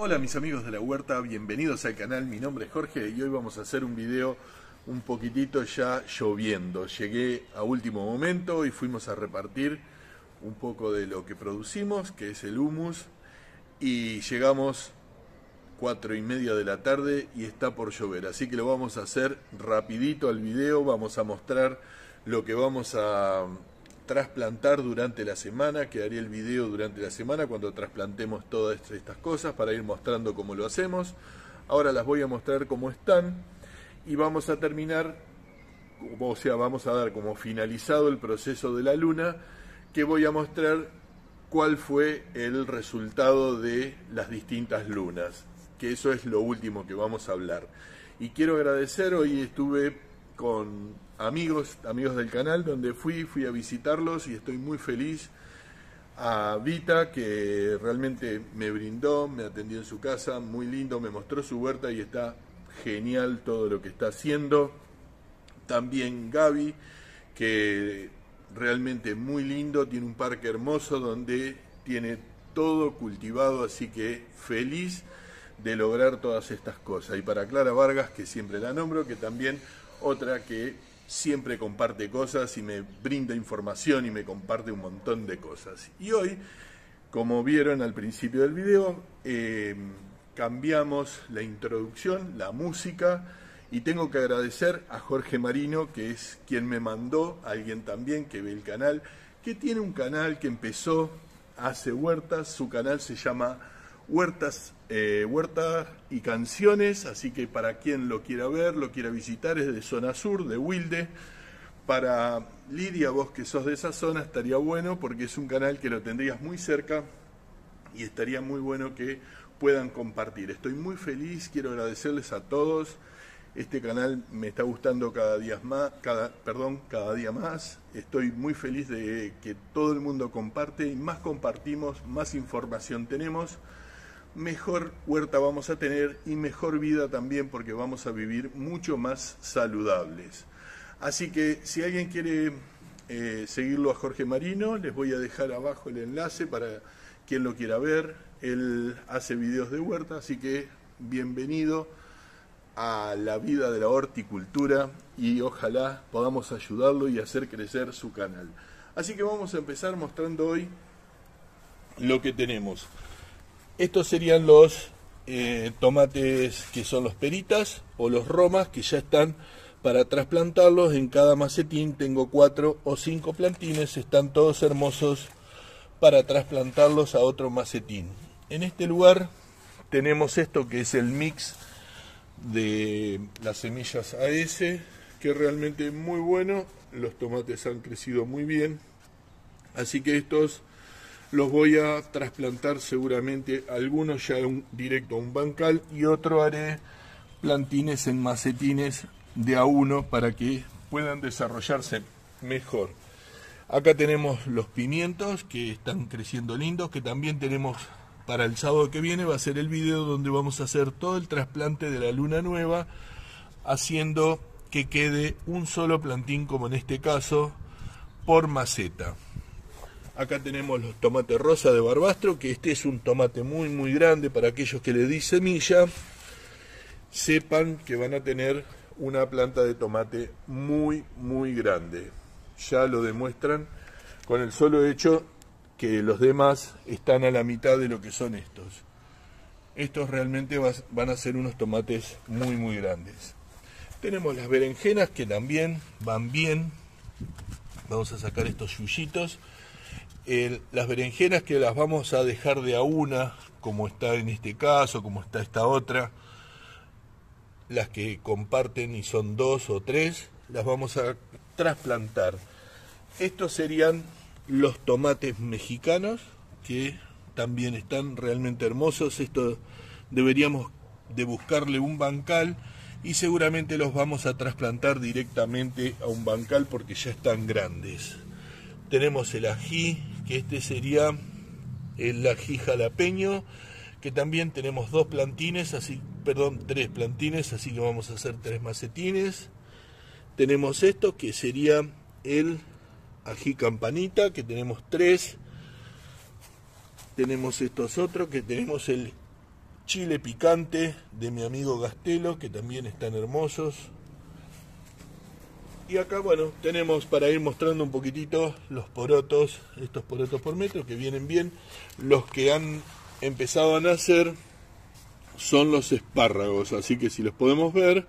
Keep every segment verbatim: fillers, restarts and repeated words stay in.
Hola mis amigos de La Huerta, bienvenidos al canal, mi nombre es Jorge y hoy vamos a hacer un video un poquitito ya lloviendo. Llegué a último momento y fuimos a repartir un poco de lo que producimos, que es el hummus, y llegamos cuatro y media de la tarde y está por llover, así que lo vamos a hacer rapidito al video. Vamos a mostrar lo que vamos a trasplantar durante la semana, que haré el video durante la semana cuando trasplantemos todas estas cosas para ir mostrando cómo lo hacemos. Ahora las voy a mostrar cómo están y vamos a terminar, o sea, vamos a dar como finalizado el proceso de la luna, que voy a mostrar cuál fue el resultado de las distintas lunas, que eso es lo último que vamos a hablar. Y quiero agradecer, hoy estuve con amigos, amigos del canal, donde fui, fui a visitarlos y estoy muy feliz. A Vita, que realmente me brindó, me atendió en su casa, muy lindo, me mostró su huerta y está genial todo lo que está haciendo. También Gaby, que realmente muy lindo, tiene un parque hermoso donde tiene todo cultivado, así que feliz de lograr todas estas cosas. Y para Clara Vargas, que siempre la nombro, que también otra que siempre comparte cosas y me brinda información y me comparte un montón de cosas. Y hoy, como vieron al principio del video, eh, cambiamos la introducción, la música, y tengo que agradecer a Jorge Marino, que es quien me mandó, alguien también que ve el canal, que tiene un canal que empezó, hace huertas, su canal se llama Huertas, eh, Huerta y Canciones, así que para quien lo quiera ver, lo quiera visitar, es de zona sur, de Wilde. Para Lidia, vos que sos de esa zona, estaría bueno porque es un canal que lo tendrías muy cerca y estaría muy bueno que puedan compartir. Estoy muy feliz, quiero agradecerles a todos. Este canal me está gustando cada día más, cada, perdón, cada día más. Estoy muy feliz de que todo el mundo comparte y más compartimos, más información tenemos. Mejor huerta vamos a tener y mejor vida también, porque vamos a vivir mucho más saludables. Así que si alguien quiere eh, seguirlo a Jorge Marino, les voy a dejar abajo el enlace para quien lo quiera ver. Él hace videos de huerta, así que bienvenido a la vida de la horticultura y ojalá podamos ayudarlo y hacer crecer su canal. Así que vamos a empezar mostrando hoy lo que tenemos. Estos serían los eh, tomates que son los peritas o los romas, que ya están para trasplantarlos. En cada macetín tengo cuatro o cinco plantines, están todos hermosos para trasplantarlos a otro macetín. En este lugar tenemos esto que es el mix de las semillas A S, que realmente es muy bueno. Los tomates han crecido muy bien, así que estos los voy a trasplantar seguramente, algunos ya un, directo a un bancal, y otro haré plantines en macetines de a uno para que puedan desarrollarse mejor. Acá tenemos los pimientos que están creciendo lindos, que también tenemos para el sábado que viene. Va a ser el video donde vamos a hacer todo el trasplante de la luna nueva, haciendo que quede un solo plantín, como en este caso, por maceta. Acá tenemos los tomates rosa de barbastro, que este es un tomate muy muy grande. Para aquellos que le di semilla, sepan que van a tener una planta de tomate muy muy grande. Ya lo demuestran con el solo hecho que los demás están a la mitad de lo que son estos. Estos realmente van a ser unos tomates muy muy grandes. Tenemos las berenjenas, que también van bien. Vamos a sacar estos yuyitos. El, las berenjenas que las vamos a dejar de a una, como está en este caso, como está esta otra, las que comparten y son dos o tres, las vamos a trasplantar. Estos serían los tomates mexicanos, que también están realmente hermosos. Esto deberíamos de buscarle un bancal y seguramente los vamos a trasplantar directamente a un bancal porque ya están grandes. Tenemos el ají, que este sería el ají jalapeño, que también tenemos dos plantines, así, perdón, tres plantines, así que vamos a hacer tres macetines. Tenemos esto, que sería el ají campanita, que tenemos tres. Tenemos estos otros, que tenemos el chile picante de mi amigo Gastelo, que también están hermosos. Y acá, bueno, tenemos para ir mostrando un poquitito los porotos, estos porotos por metro que vienen bien. Los que han empezado a nacer son los espárragos, así que si los podemos ver,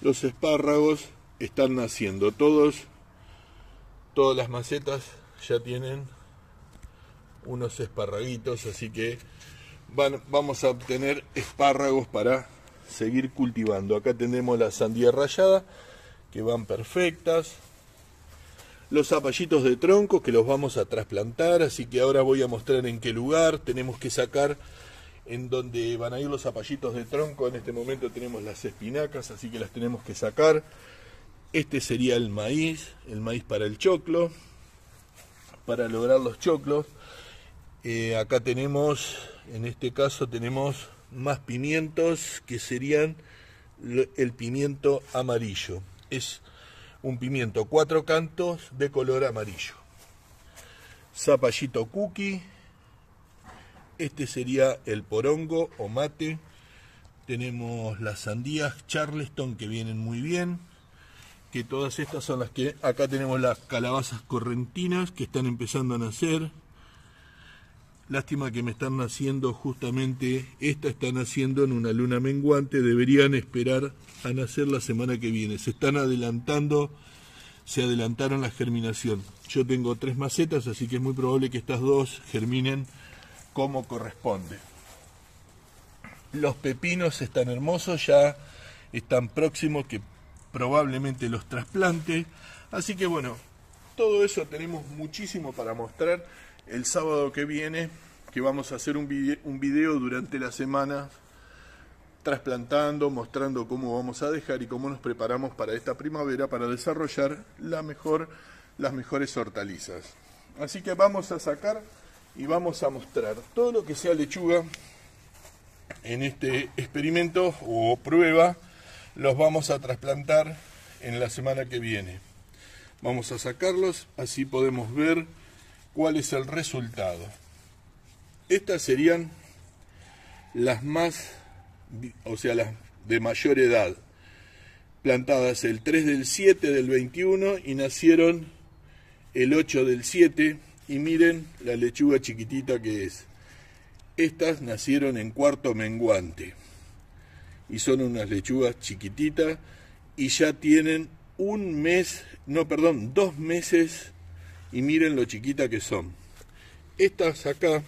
los espárragos están naciendo. Todos, todas las macetas ya tienen unos espárraguitos, así que van, vamos a obtener espárragos para seguir cultivando. Acá tenemos la sandía rayada, que van perfectas. Los zapallitos de tronco, que los vamos a trasplantar, así que ahora voy a mostrar en qué lugar tenemos que sacar, en donde van a ir los zapallitos de tronco. En este momento tenemos las espinacas, así que las tenemos que sacar. Este sería el maíz, el maíz para el choclo, para lograr los choclos. Eh, acá tenemos, en este caso tenemos más pimientos, que serían el pimiento amarillo. Es un pimiento cuatro cantos de color amarillo. Zapallito cookie. Este sería el porongo o mate. Tenemos las sandías Charleston, que vienen muy bien. Que todas estas son las que... Acá tenemos las calabazas correntinas, que están empezando a nacer. Lástima que me están naciendo justamente... Esta está naciendo en una luna menguante. Deberían esperar a nacer la semana que viene. Se están adelantando, se adelantaron la germinación. Yo tengo tres macetas, así que es muy probable que estas dos germinen como corresponde. Los pepinos están hermosos, ya están próximos, que probablemente los trasplante. Así que bueno, todo eso tenemos muchísimo para mostrar. El sábado que viene, que vamos a hacer un video, un video durante la semana, trasplantando, mostrando cómo vamos a dejar y cómo nos preparamos para esta primavera, para desarrollar la mejor, las mejores hortalizas. Así que vamos a sacar y vamos a mostrar todo lo que sea lechuga en este experimento o prueba. Los vamos a trasplantar en la semana que viene. Vamos a sacarlos, así podemos ver cuál es el resultado. Estas serían las más, o sea, las de mayor edad, plantadas el tres del siete del veintiuno y nacieron el ocho del siete, y miren la lechuga chiquitita que es. Estas nacieron en cuarto menguante y son unas lechugas chiquititas y ya tienen un mes, no, perdón, dos meses. Y miren lo chiquita que son. Estas acá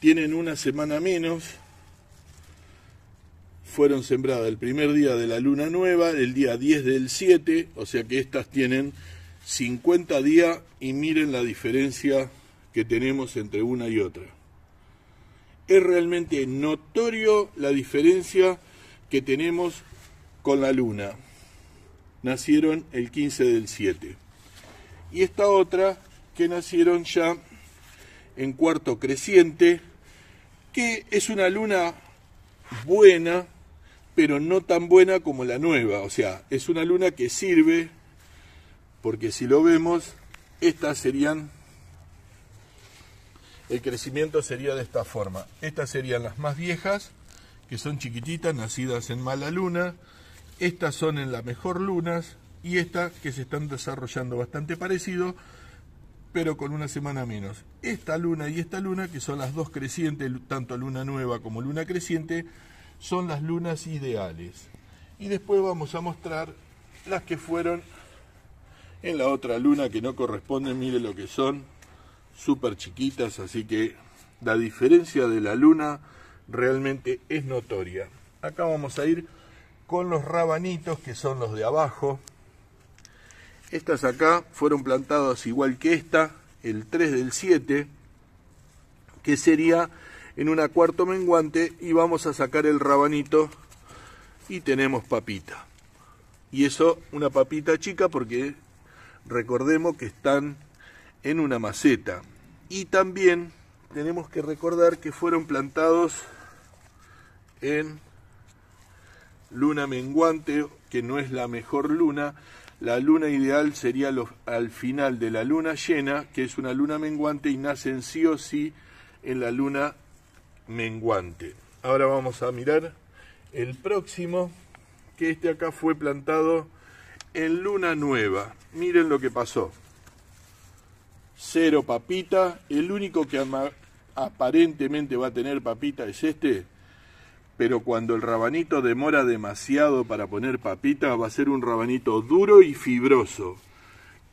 tienen una semana menos. Fueron sembradas el primer día de la luna nueva, el día diez del siete. O sea que estas tienen cincuenta días y miren la diferencia que tenemos entre una y otra. Es realmente notorio la diferencia que tenemos con la luna. Nacieron el quince del siete. Y esta otra que nacieron ya en cuarto creciente, que es una luna buena, pero no tan buena como la nueva. O sea, es una luna que sirve, porque si lo vemos, estas serían, el crecimiento sería de esta forma. Estas serían las más viejas, que son chiquititas, nacidas en mala luna. Estas son en la mejor lunas, y estas que se están desarrollando bastante parecido, pero con una semana menos. Esta luna y esta luna, que son las dos crecientes, tanto luna nueva como luna creciente, son las lunas ideales. Y después vamos a mostrar las que fueron en la otra luna que no corresponde. Miren lo que son, súper chiquitas, así que la diferencia de la luna realmente es notoria. Acá vamos a ir con los rabanitos, que son los de abajo. Estas acá fueron plantadas igual que esta, el tres del siete, que sería en una cuarto menguante, y vamos a sacar el rabanito y tenemos papita. Y eso, una papita chica, porque recordemos que están en una maceta. Y también tenemos que recordar que fueron plantados en luna menguante, que no es la mejor luna. La luna ideal sería los, al final de la luna llena, que es una luna menguante, y nacen sí o sí en la luna menguante. Ahora vamos a mirar el próximo, que este acá fue plantado en luna nueva. Miren lo que pasó. Cero papita. El único que aparentemente va a tener papita es este, pero cuando el rabanito demora demasiado para poner papita, va a ser un rabanito duro y fibroso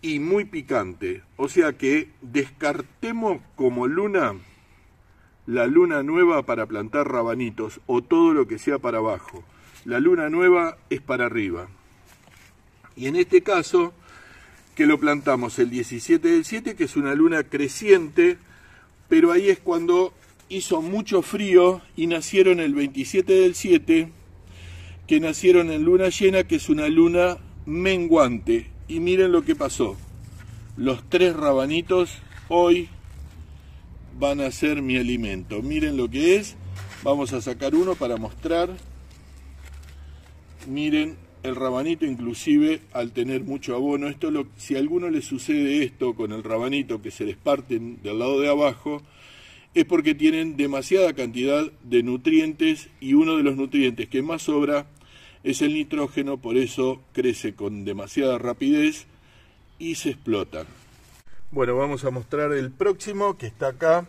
y muy picante. O sea que descartemos como luna la luna nueva para plantar rabanitos o todo lo que sea para abajo. La luna nueva es para arriba. Y en este caso, que lo plantamos el diecisiete del siete, que es una luna creciente, pero ahí es cuando hizo mucho frío y nacieron el veintisiete del siete, que nacieron en luna llena, que es una luna menguante. Y miren lo que pasó. Los tres rabanitos hoy van a ser mi alimento. Miren lo que es. Vamos a sacar uno para mostrar. Miren el rabanito, inclusive al tener mucho abono. Esto lo, si a alguno le sucede esto con el rabanito, que se les parten del lado de abajo, es porque tienen demasiada cantidad de nutrientes, y uno de los nutrientes que más sobra es el nitrógeno. Por eso crece con demasiada rapidez y se explota. Bueno, vamos a mostrar el próximo, que está acá,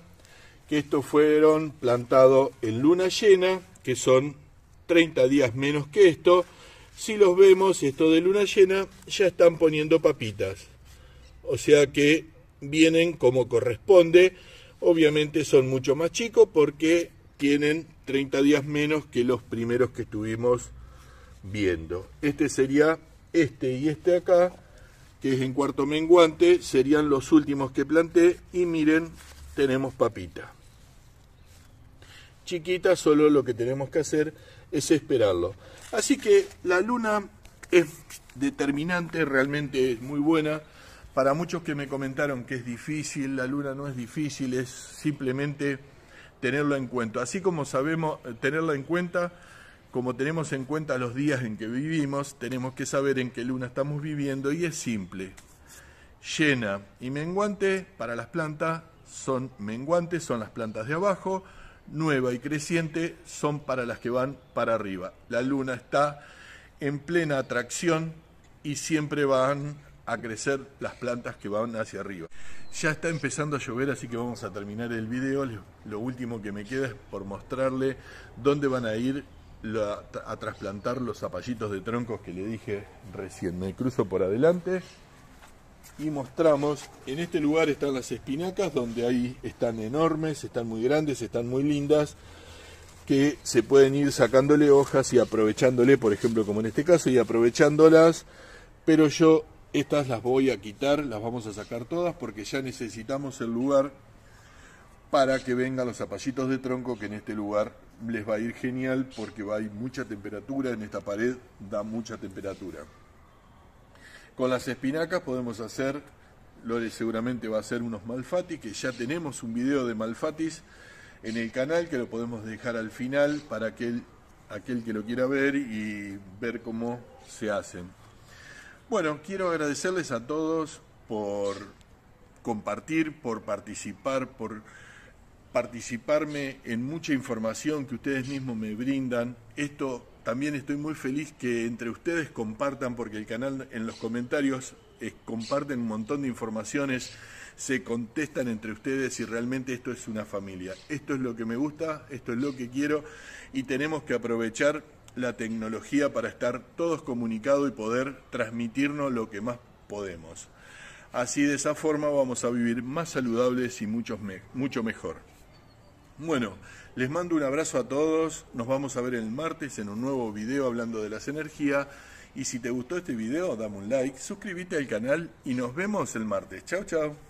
que estos fueron plantados en luna llena, que son treinta días menos que esto. Si los vemos, estos de luna llena ya están poniendo papitas, o sea que vienen como corresponde. Obviamente son mucho más chicos porque tienen treinta días menos que los primeros que estuvimos viendo. Este sería este y este acá, que es en cuarto menguante, serían los últimos que planté. Y miren, tenemos papita chiquita. Solo lo que tenemos que hacer es esperarlo. Así que la luna es determinante, realmente es muy buena. Para muchos que me comentaron que es difícil, la luna no es difícil, es simplemente tenerla en cuenta. Así como sabemos tenerla en cuenta, como tenemos en cuenta los días en que vivimos, tenemos que saber en qué luna estamos viviendo, y es simple. Llena y menguante para las plantas son menguantes, son las plantas de abajo. Nueva y creciente son para las que van para arriba. La luna está en plena atracción y siempre van a crecer las plantas que van hacia arriba. Ya está empezando a llover, así que vamos a terminar el video. Lo último que me queda es por mostrarle dónde van a ir La, a trasplantar los zapallitos de troncos que le dije recién. Me cruzo por adelante y mostramos. En este lugar están las espinacas, donde ahí están enormes, están muy grandes, están muy lindas, que se pueden ir sacándole hojas y aprovechándole, por ejemplo, como en este caso, y aprovechándolas. Pero yo estas las voy a quitar, las vamos a sacar todas, porque ya necesitamos el lugar para que vengan los zapallitos de tronco, que en este lugar les va a ir genial porque va a ir mucha temperatura. En esta pared da mucha temperatura. Con las espinacas podemos hacer, Lore seguramente va a hacer unos malfatis, que ya tenemos un video de malfatis en el canal, que lo podemos dejar al final para aquel, aquel que lo quiera ver y ver cómo se hacen. Bueno, quiero agradecerles a todos por compartir, por participar, por participarme en mucha información que ustedes mismos me brindan. Esto también estoy muy feliz que entre ustedes compartan, porque el canal en los comentarios es, comparten un montón de informaciones, se contestan entre ustedes y realmente esto es una familia. Esto es lo que me gusta, esto es lo que quiero, y tenemos que aprovechar la tecnología para estar todos comunicados y poder transmitirnos lo que más podemos. Así, de esa forma, vamos a vivir más saludables y mucho, me mucho mejor. Bueno, les mando un abrazo a todos. Nos vamos a ver el martes en un nuevo video hablando de las energías. Y si te gustó este video, dame un like, suscríbete al canal y nos vemos el martes. Chau, chau.